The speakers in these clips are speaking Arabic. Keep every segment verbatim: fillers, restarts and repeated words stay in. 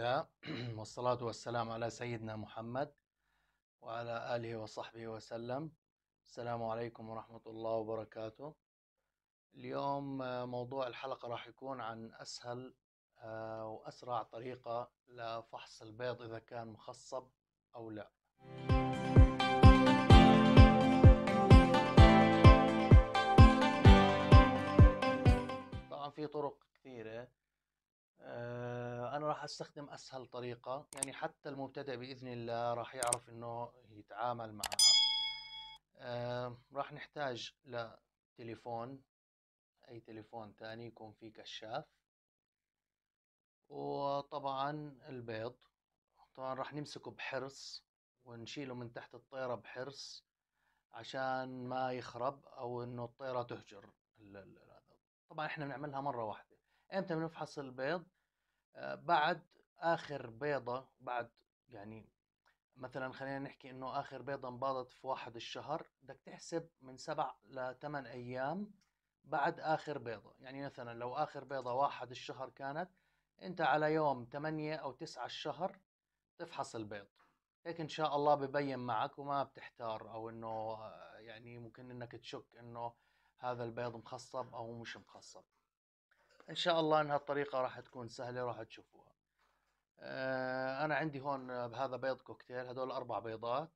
الله والصلاة والسلام على سيدنا محمد وعلى آله وصحبه وسلم. السلام عليكم ورحمة الله وبركاته. اليوم موضوع الحلقة راح يكون عن أسهل وأسرع طريقة لفحص البيض إذا كان مخصب أو لا. طبعا في طرق كثيرة، أنا راح أستخدم أسهل طريقة، يعني حتى المبتدئ بإذن الله راح يعرف إنه يتعامل معها. راح نحتاج لتليفون، أي تليفون تاني يكون فيه كشاف، وطبعا البيض طبعا راح نمسكه بحرص ونشيله من تحت الطيرة بحرص عشان ما يخرب أو إنه الطيرة تهجر. طبعا إحنا بنعملها مرة واحدة. امتى بنفحص البيض؟ بعد اخر بيضة، بعد يعني مثلا خلينا نحكي انه اخر بيضة انباضت في واحد الشهر، بدك تحسب من سبع لثمان ايام بعد اخر بيضة. يعني مثلا لو اخر بيضة واحد الشهر كانت، انت على يوم ثمانية او تسعة الشهر تفحص البيض، هيك ان شاء الله ببين معك وما بتحتار، او انه يعني ممكن انك تشك انه هذا البيض مخصب او مش مخصب. ان شاء الله انها الطريقة راح تكون سهلة، راح تشوفوها. آه انا عندي هون بهذا بيض كوكتيل، هدول اربع بيضات.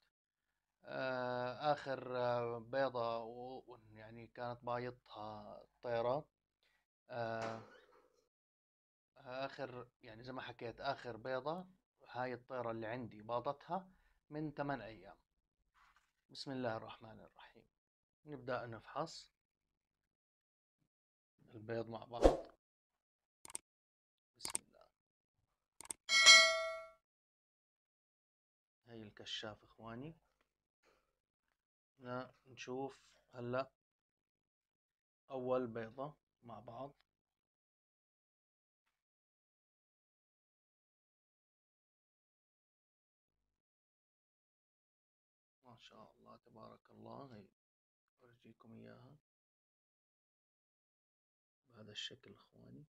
آه اخر آه بيضة و... يعني كانت بايضها الطيرة. آه اخر يعني زي ما حكيت اخر بيضة هاي الطيرة اللي عندي باضتها من ثمان ايام. بسم الله الرحمن الرحيم، نبدأ نفحص البيض مع بعض. بسم الله. هاي الكشاف اخواني، بدنا نشوف هلا اول بيضة مع بعض. ما شاء الله تبارك الله، هي ارجيكم اياها بهذا الشكل اخواني.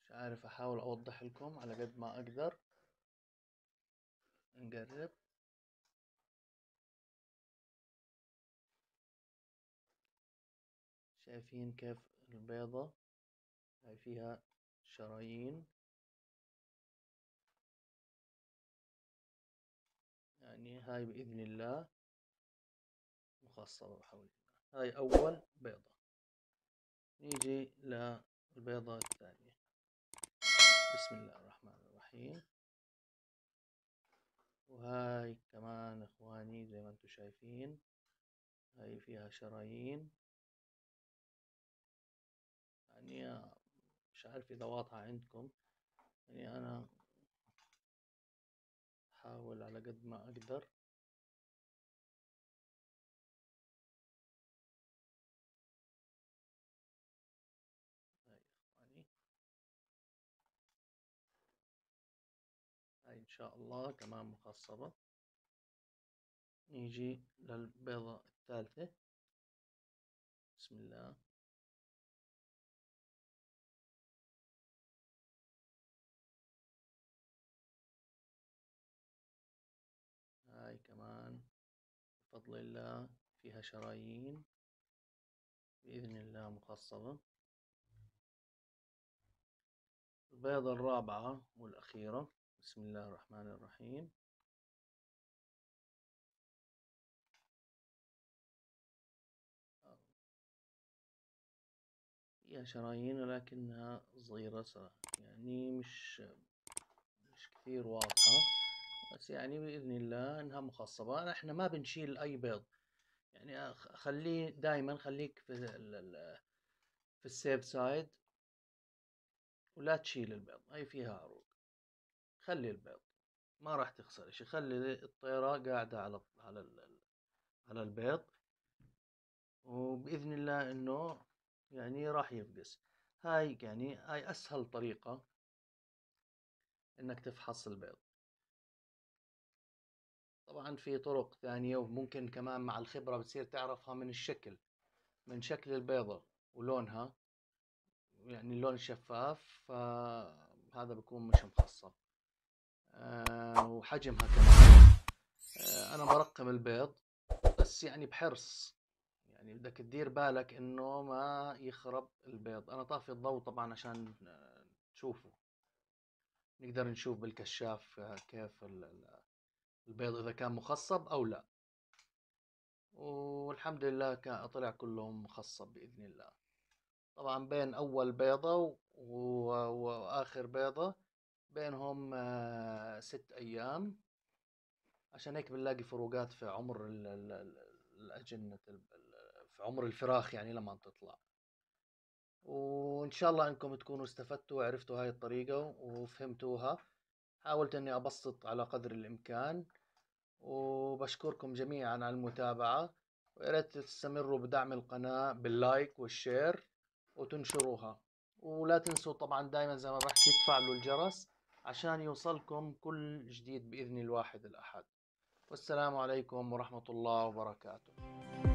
مش عارف، احاول اوضح لكم على قد ما اقدر. نقرب. شايفين كيف البيضة هاي فيها شرايين، يعني هاي بإذن الله مخصبة بحول الله. هاي أول بيضة. نيجي للبيضة الثانية. بسم الله الرحمن الرحيم. وهاي كمان إخواني زي ما انتم شايفين، هاي فيها شرايين، يعني مش عارف إذا واضحة عندكم، يعني أنا أحاول على قد ما أقدر. إن شاء الله كمان مخصبة. نيجي للبيضة الثالثة. بسم الله. هاي كمان بفضل الله فيها شرايين بإذن الله مخصبة. البيضة الرابعة والأخيرة. بسم الله الرحمن الرحيم. فيها شرايين ولكنها صغيرة صراحة، يعني مش مش كثير واضحة، بس يعني بإذن الله إنها مخصبة. إحنا ما بنشيل أي بيض، يعني خليه دايما، خليك في في السيف سايد ولا تشيل البيض. هاي فيها عروق، خلي البيض، ما راح تخسر إشي، خلي الطيرة قاعدة على على على البيض، وبإذن الله إنه يعني راح يفقس. هاي يعني هاي أسهل طريقة إنك تفحص البيض. طبعا في طرق ثانية، وممكن كمان مع الخبرة بتصير تعرفها من الشكل، من شكل البيضة ولونها، يعني اللون شفاف، فهذا بيكون مش مخصب. أه وحجمها كمان أه انا برقم البيض، بس يعني بحرص، يعني بدك تدير بالك انه ما يخرب البيض. انا طافي الضوء طبعا عشان تشوفوا، نقدر نشوف بالكشاف كيف البيض اذا كان مخصب او لا، والحمد لله كان طلع كلهم مخصب باذن الله. طبعا بين اول بيضة واخر بيضة بينهم ست ايام، عشان هيك بنلاقي فروقات في عمر الاجنة، في عمر الفراخ يعني لما تطلع. وان شاء الله انكم تكونوا استفدتوا وعرفتوا هاي الطريقة وفهمتوها. حاولت اني ابسط على قدر الامكان، وبشكركم جميعا على المتابعة، ويا ريت تستمروا بدعم القناة باللايك والشير وتنشروها، ولا تنسوا طبعا دائما زي ما بحكي تفعلوا الجرس عشان يوصلكم كل جديد بإذن الواحد الأحد. والسلام عليكم ورحمة الله وبركاته.